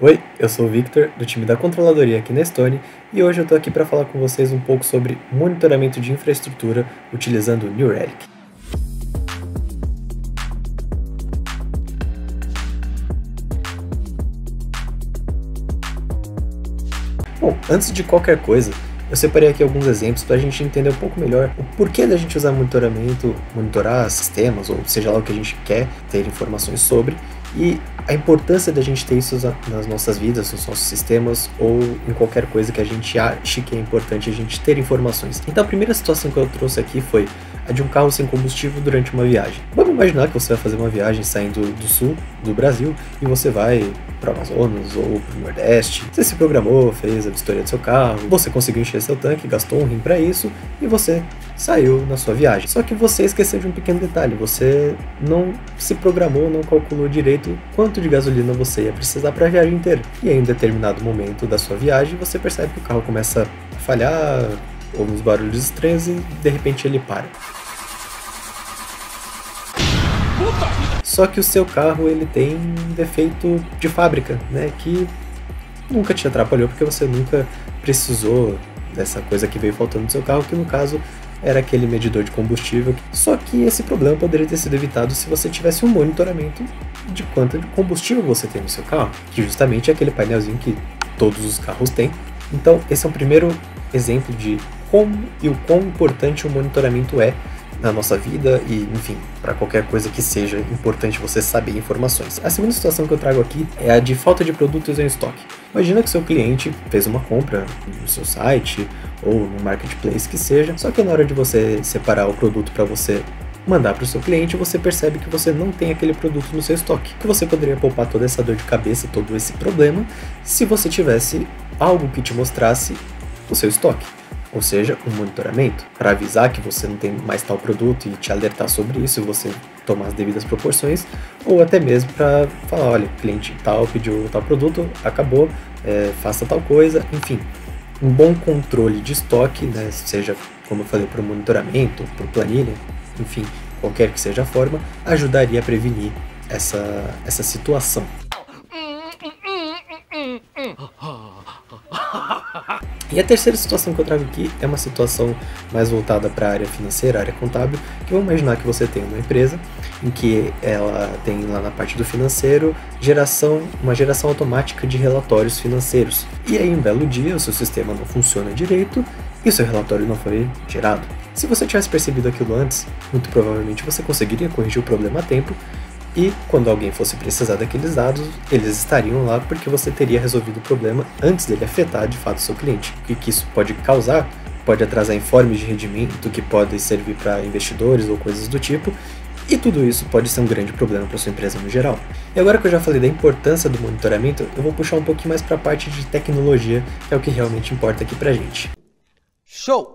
Oi, eu sou o Victor, do time da controladoria aqui na Stone, e hoje eu estou aqui para falar com vocês um pouco sobre monitoramento de infraestrutura utilizando o New Relic. Bom, antes de qualquer coisa, eu separei aqui alguns exemplos para a gente entender um pouco melhor o porquê da gente usar monitoramento, monitorar sistemas, ou seja lá o que a gente quer ter informações sobre, e a importância da gente ter isso nas nossas vidas, nos nossos sistemas, ou em qualquer coisa que a gente ache que é importante a gente ter informações. Então a primeira situação que eu trouxe aqui foi a de um carro sem combustível durante uma viagem. Vamos imaginar que você vai fazer uma viagem saindo do sul do Brasil e você vai para o Amazonas ou para o Nordeste. Você se programou, fez a vistoria do seu carro, você conseguiu encher seu tanque, gastou um rim para isso e você saiu na sua viagem. Só que você esqueceu de um pequeno detalhe, você não se programou, não calculou direito quanto de gasolina você ia precisar para a viagem inteira. E em um determinado momento da sua viagem, você percebe que o carro começa a falhar, ouve uns barulhos estranhos e de repente ele para. Só que o seu carro ele tem um defeito de fábrica, né, que nunca te atrapalhou porque você nunca precisou dessa coisa que veio faltando no seu carro, que no caso era aquele medidor de combustível. Só que esse problema poderia ter sido evitado se você tivesse um monitoramento de quanto de combustível você tem no seu carro, que justamente é aquele painelzinho que todos os carros têm. Então esse é um primeiro exemplo de como e o quão importante o monitoramento é na nossa vida e, enfim, para qualquer coisa que seja importante você saber informações. A segunda situação que eu trago aqui é a de falta de produtos em estoque. Imagina que seu cliente fez uma compra no seu site ou no marketplace que seja, só que na hora de você separar o produto para você mandar para o seu cliente, você percebe que você não tem aquele produto no seu estoque, que você poderia poupar toda essa dor de cabeça, todo esse problema, se você tivesse algo que te mostrasse o seu estoque. Ou seja, um monitoramento, para avisar que você não tem mais tal produto e te alertar sobre isso, você tomar as devidas proporções, ou até mesmo para falar, olha, cliente tal pediu tal produto, acabou, faça tal coisa, enfim. Um bom controle de estoque, né, seja, como eu falei, para o monitoramento, para planilha, enfim, qualquer que seja a forma, ajudaria a prevenir essa situação. E a terceira situação que eu trago aqui é uma situação mais voltada para a área financeira, área contábil, que vamos imaginar que você tem uma empresa em que ela tem lá na parte do financeiro uma geração automática de relatórios financeiros. E aí um belo dia o seu sistema não funciona direito e o seu relatório não foi gerado. Se você tivesse percebido aquilo antes, muito provavelmente você conseguiria corrigir o problema a tempo e quando alguém fosse precisar daqueles dados, eles estariam lá porque você teria resolvido o problema antes dele afetar de fato o seu cliente. O que isso pode causar? Pode atrasar informes de rendimento que podem servir para investidores ou coisas do tipo, e tudo isso pode ser um grande problema para sua empresa no geral. E agora que eu já falei da importância do monitoramento, eu vou puxar um pouquinho mais para a parte de tecnologia, que é o que realmente importa aqui para a gente. Show!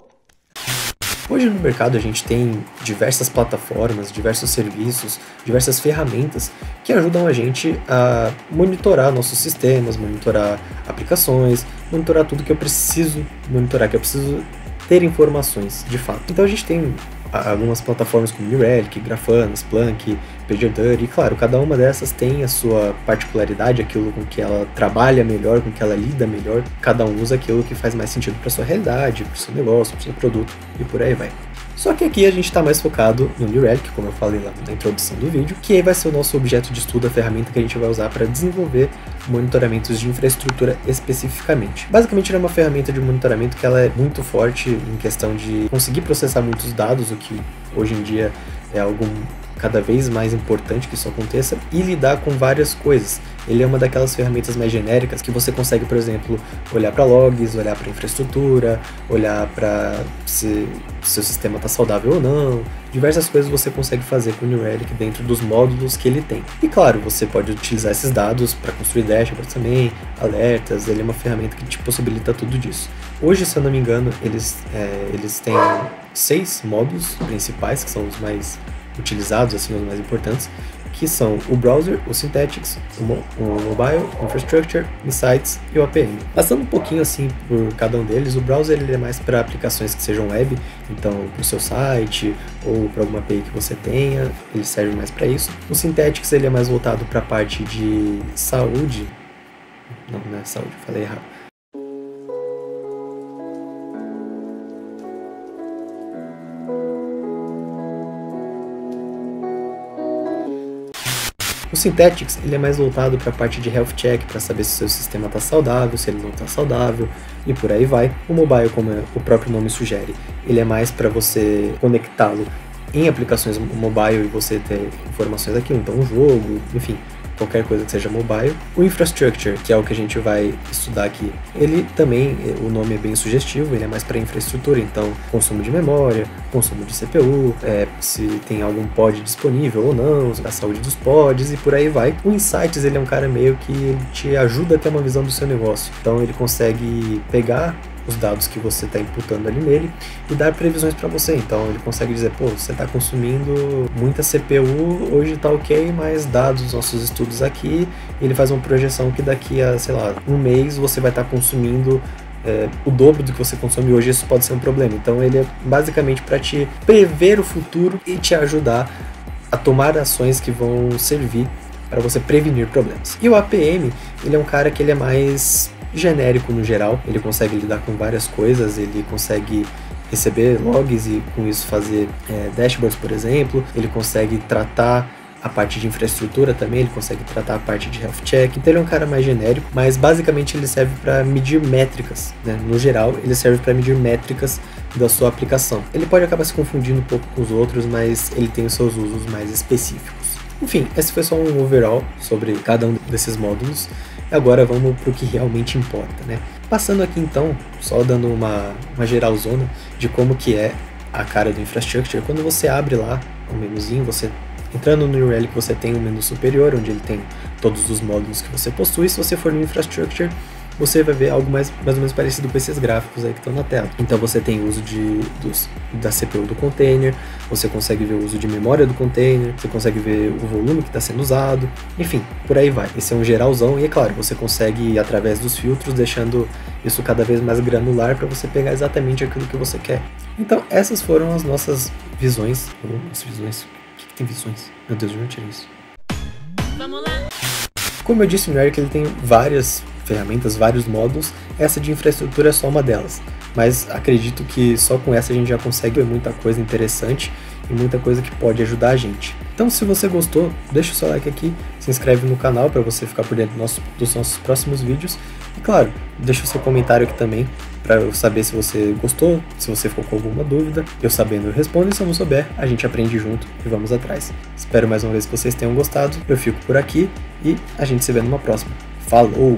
Hoje no mercado a gente tem diversas plataformas, diversos serviços, diversas ferramentas que ajudam a gente a monitorar nossos sistemas, monitorar aplicações, monitorar tudo que eu preciso monitorar, que eu preciso ter informações de fato. Então a gente tem algumas plataformas como New Relic, Grafana, Splunk, PagerDuty, e claro, cada uma dessas tem a sua particularidade, aquilo com que ela trabalha melhor, com que ela lida melhor, cada um usa aquilo que faz mais sentido para sua realidade, para o seu negócio, para o seu produto e por aí vai. Só que aqui a gente está mais focado no New Relic, como eu falei lá na introdução do vídeo, que aí vai ser o nosso objeto de estudo, a ferramenta que a gente vai usar para desenvolver monitoramentos de infraestrutura especificamente. Basicamente ela é uma ferramenta de monitoramento que ela é muito forte em questão de conseguir processar muitos dados, o que hoje em dia é algo cada vez mais importante que isso aconteça, e lidar com várias coisas. Ele é uma daquelas ferramentas mais genéricas que você consegue, por exemplo, olhar para logs, olhar para infraestrutura, olhar para se seu sistema está saudável ou não, diversas coisas você consegue fazer com o New Relic dentro dos módulos que ele tem. E claro, você pode utilizar esses dados para construir dashboards também, alertas, ele é uma ferramenta que te possibilita tudo disso. Hoje, se eu não me engano, eles têm 6 módulos principais, que são os mais utilizados, assim, os mais importantes, que são o Browser, o Synthetics, o Mobile, o Infrastructure, Insights e o APM. Passando um pouquinho assim por cada um deles, o Browser ele é mais para aplicações que sejam web, então para o seu site ou para alguma API que você tenha, ele serve mais para isso. O Synthetics ele é mais voltado para a parte de saúde Não é saúde, falei errado. O Synthetics, ele é mais voltado para a parte de health check, para saber se o seu sistema está saudável, se ele não está saudável, e por aí vai. O Mobile, como o próprio nome sugere, ele é mais para você conectá-lo em aplicações mobile e você ter informações daquilo, então um jogo, enfim, qualquer coisa que seja mobile. O Infrastructure, que é o que a gente vai estudar aqui, ele também, o nome é bem sugestivo, ele é mais para infraestrutura, então consumo de memória, consumo de CPU, se tem algum pod disponível ou não, a saúde dos pods e por aí vai. O Insights, ele é um cara meio que ele te ajuda a ter uma visão do seu negócio, então ele consegue pegar os dados que você está imputando ali nele e dar previsões para você. Então ele consegue dizer, pô, você está consumindo muita CPU, hoje está ok, mas dados dos nossos estudos aqui, ele faz uma projeção que daqui a, sei lá, um mês você vai estar consumindo o dobro do que você consome hoje, isso pode ser um problema. Então ele é basicamente para te prever o futuro e te ajudar a tomar ações que vão servir para você prevenir problemas. E o APM, ele é um cara que ele é mais genérico no geral, ele consegue lidar com várias coisas, ele consegue receber logs e com isso fazer dashboards, por exemplo, ele consegue tratar a parte de infraestrutura também, ele consegue tratar a parte de health check, então ele é um cara mais genérico, mas basicamente ele serve para medir métricas, né? No geral, ele serve para medir métricas da sua aplicação. Ele pode acabar se confundindo um pouco com os outros, mas ele tem os seus usos mais específicos. Enfim, esse foi só um overall sobre cada um desses módulos. Agora vamos para o que realmente importa, né? Passando aqui então, só dando uma geralzona de como que é a cara do Infrastructure. Quando você abre lá o menuzinho, você entrando no New Relic, você tem um menu superior, onde ele tem todos os módulos que você possui. Se você for no Infrastructure, você vai ver algo mais ou menos parecido com esses gráficos aí que estão na tela. Então você tem o uso da CPU do container, você consegue ver o uso de memória do container, você consegue ver o volume que está sendo usado, enfim, por aí vai. Esse é um geralzão e, é claro, você consegue ir através dos filtros, deixando isso cada vez mais granular para você pegar exatamente aquilo que você quer. Então essas foram as nossas visões. O que tem visões? Meu Deus, eu não tirei isso. Vamos lá! Como eu disse, o New Relic, ele tem várias ferramentas, vários módulos, essa de infraestrutura é só uma delas, mas acredito que só com essa a gente já consegue ver muita coisa interessante e muita coisa que pode ajudar a gente. Então, se você gostou, deixa o seu like aqui, se inscreve no canal para você ficar por dentro dos nossos próximos vídeos e, claro, deixa o seu comentário aqui também para eu saber se você gostou, se você ficou com alguma dúvida. Eu sabendo, eu respondo, e se eu não souber, a gente aprende junto e vamos atrás. Espero mais uma vez que vocês tenham gostado, eu fico por aqui e a gente se vê numa próxima. Falou!